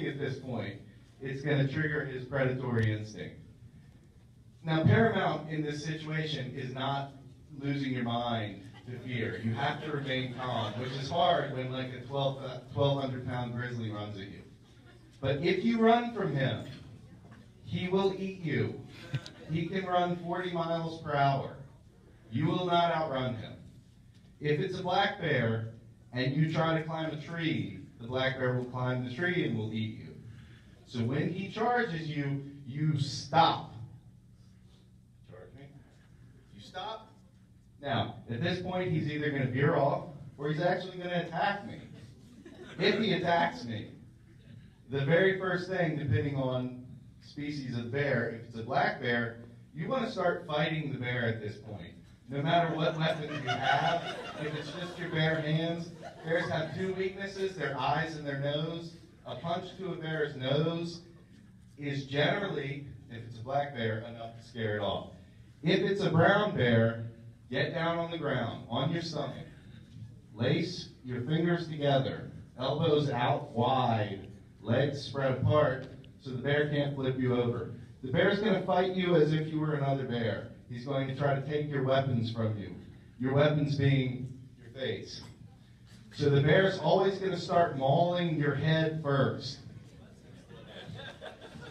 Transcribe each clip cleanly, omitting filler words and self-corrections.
living at this point, it's going to trigger his predatory instinct. Now, paramount in this situation is not losing your mind to fear. You have to remain calm, which is hard when like a 1,200-pound grizzly runs at you. But if you run from him, he will eat you. He can run 40 miles per hour. You will not outrun him. If it's a black bear and you try to climb a tree, the black bear will climb the tree and will eat you. So when he charges you, you stop. Charge me? You stop. Now, at this point, he's either going to veer off or he's actually going to attack me. If he attacks me, the very first thing, depending on species of bear, if it's a black bear, you want to start fighting the bear at this point. No matter what weapons you have, if it's just your bare hands, bears have two weaknesses, their eyes and their nose. A punch to a bear's nose is generally, if it's a black bear, enough to scare it off. If it's a brown bear, get down on the ground, on your stomach. Lace your fingers together, elbows out wide, legs spread apart, so the bear can't flip you over. The bear's going to fight you as if you were another bear. He's going to try to take your weapons from you, your weapons being your face. So the bear's always going to start mauling your head first.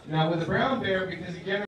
Now with a brown bear, because he generally